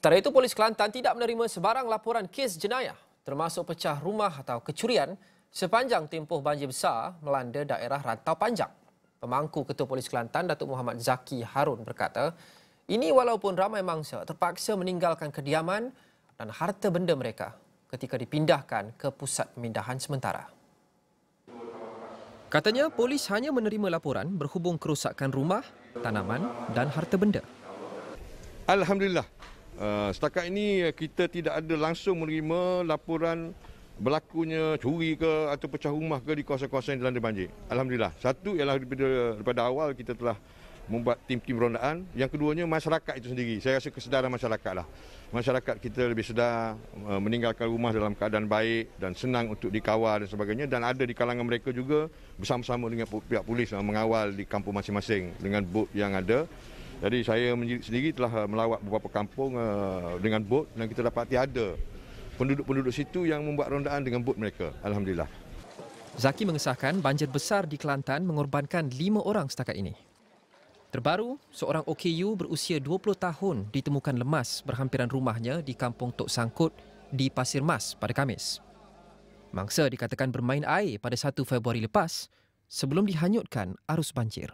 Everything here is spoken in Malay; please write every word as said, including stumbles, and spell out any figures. Sementara itu, Polis Kelantan tidak menerima sebarang laporan kes jenayah termasuk pecah rumah atau kecurian sepanjang tempoh banjir besar melanda daerah Rantau Panjang. Pemangku Ketua Polis Kelantan, Datuk Muhammad Zaki Harun berkata, ini walaupun ramai mangsa terpaksa meninggalkan kediaman dan harta benda mereka ketika dipindahkan ke pusat pemindahan sementara. Katanya, polis hanya menerima laporan berhubung kerusakan rumah, tanaman dan harta benda. Alhamdulillah. Uh, setakat ini kita tidak ada langsung menerima laporan berlakunya curi ke atau pecah rumah ke di kawasan-kawasan yang dilanda banjir. Alhamdulillah. Satu ialah daripada, daripada awal kita telah membuat tim-tim rondaan. Yang keduanya masyarakat itu sendiri. Saya rasa kesedaran masyarakatlah. Masyarakat kita lebih sedar uh, meninggalkan rumah dalam keadaan baik dan senang untuk dikawal dan sebagainya, dan ada di kalangan mereka juga bersama-sama dengan pihak polis uh, mengawal di kampung masing-masing dengan bot yang ada. Jadi saya sendiri telah melawat beberapa kampung dengan bot dan kita dapati ada penduduk-penduduk situ yang membuat rondaan dengan bot mereka. Alhamdulillah. Zaki mengesahkan banjir besar di Kelantan mengorbankan lima orang setakat ini. Terbaru, seorang O K U berusia dua puluh tahun ditemukan lemas berhampiran rumahnya di kampung Tok Sangkut di Pasir Mas pada Khamis. Mangsa dikatakan bermain air pada satu Februari lepas sebelum dihanyutkan arus banjir.